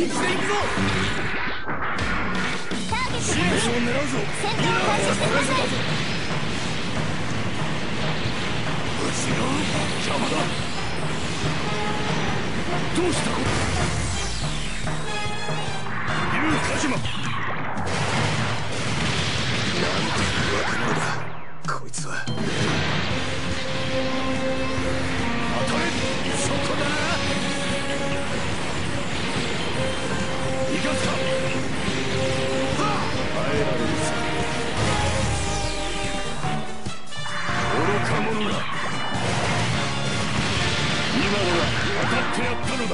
こいつは当たれ、そこだ。行かすか。耐えられるさ。愚か者が今俺は当たってやったのだ。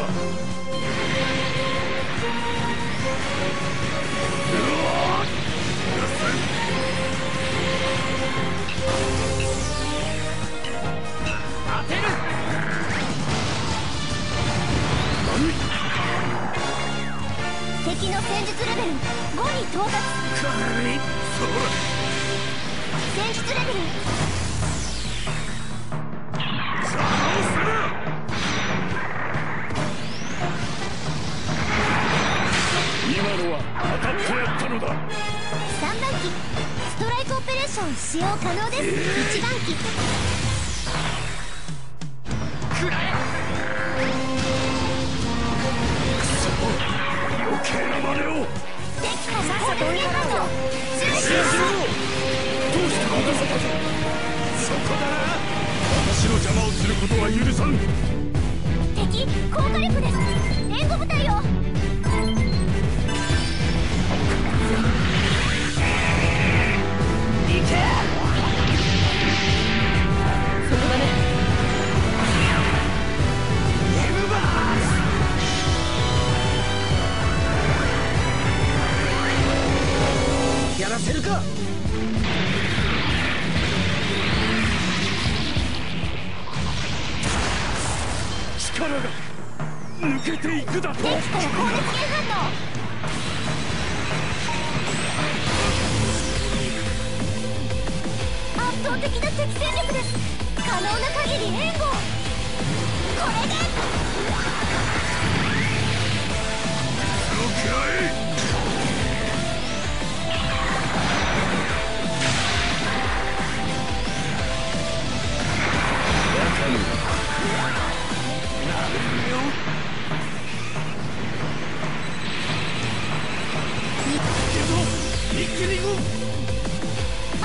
当てる。何？敵の戦術レベル5に到達。戦術レベル邪魔をする。今のは当たってやったのだ。3番機ストライクオペレーション使用可能です。1番機食らえ。余計な真似を。敵かさっさと追い払おう。失礼しろ。どうしてこんなことだ。そこだな。私の邪魔をすることは許さん。敵高火力です。援護部隊を。行け。そこだね。やらせるか。力が抜けていくだと。敵から攻撃反応。圧倒的な敵戦力です。可能な限り援護。これで動き合え。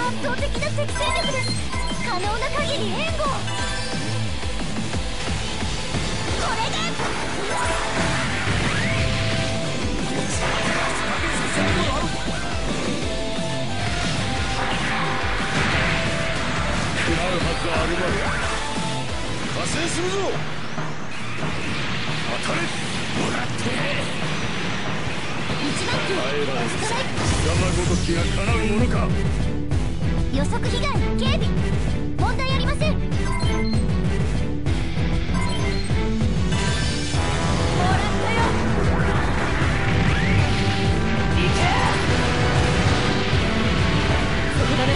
圧倒的な敵戦力です。可能な限り援護。これで食らうはずはあるまい。加勢するぞ。当たれ。もらって1番機ストライク。貴様ごときが叶うものか。予測被害警備問題ありません。ほらったよ。いけ。そこだね。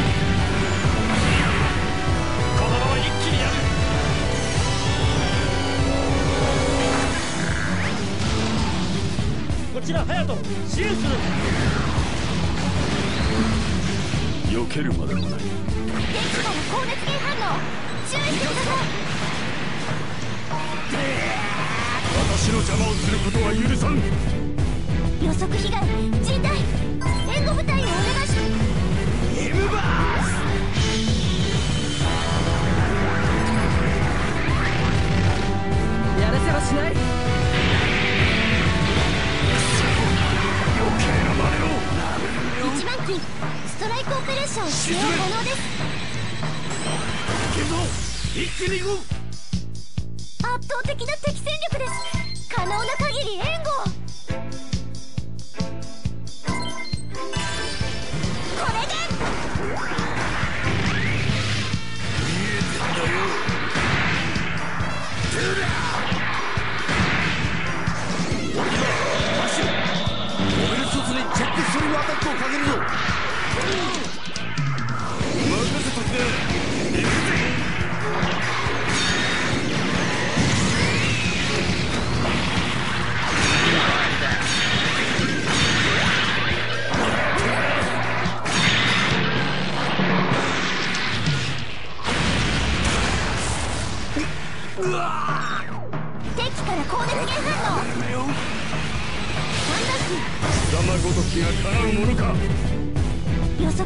このまま一気にやる。こちらハヤト、支援する。避けるまでもない。敵から高熱源反応。注意してください。私の邪魔をすることは許さん。予測被害人体援護部隊をお願いします。エムバース。やらせはしない。1番機ストライクオペレーション使用可能です。行けぞ。一気に行こう。圧倒的な敵戦力です。可能な限り援護。これで見えてんだよ。ドゥラーチェックするアタックをかけるぞ。任せときなよ。予測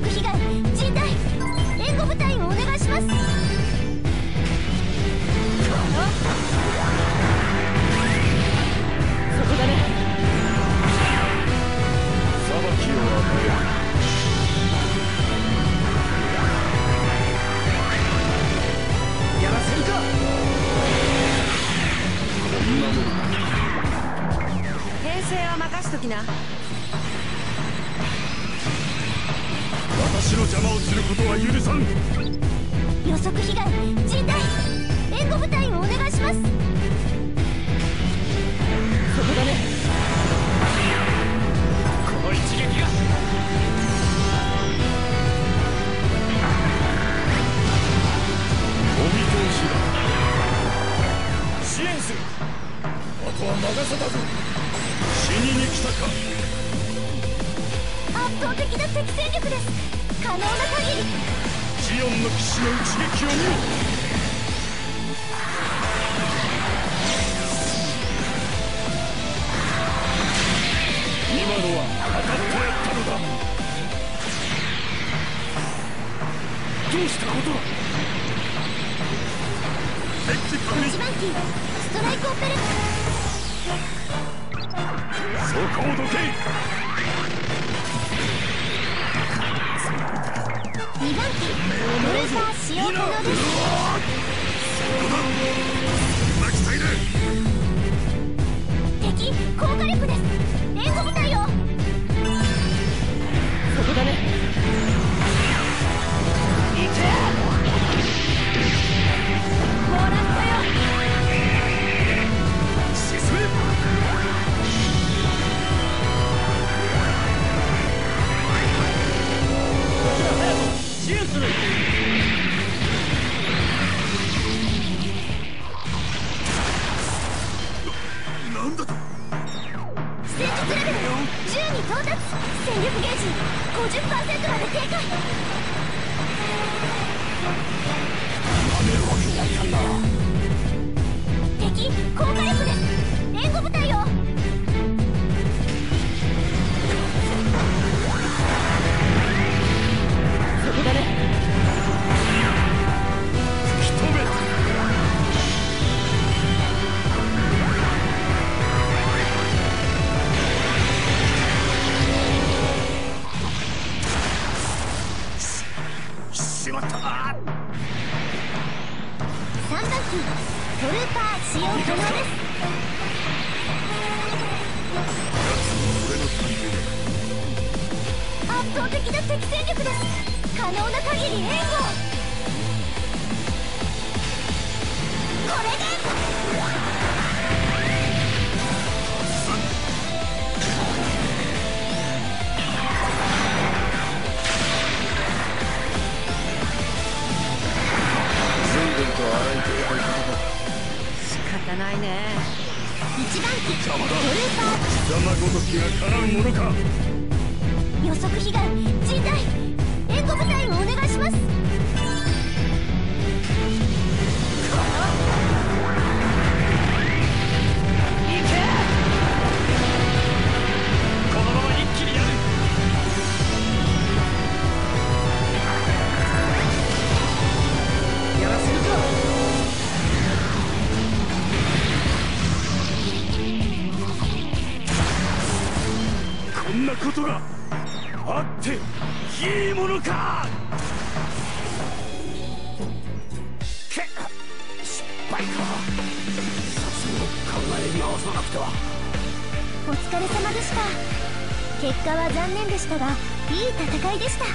被害人体援護部隊をお願いします。そこだね。裁きを与える。 編成は任しときな。私の邪魔をすることは許さん。予測被害人体援護部隊をお願いします。そこだね。この一撃が 支援する。あとは任せたぞ。死にに来たか。圧倒的な敵戦力です。可能な限りジオンの騎士の一撃を見よう。今のは当たってやったのだ。どうしたことだ。 ストライクオペレーター。そこをどけ。2番機ブルーター使用可能です。敵高火力です。援護部隊を。そこだね。行け。 お疲れ様でした。結果は残念でしたが、いい戦いでした。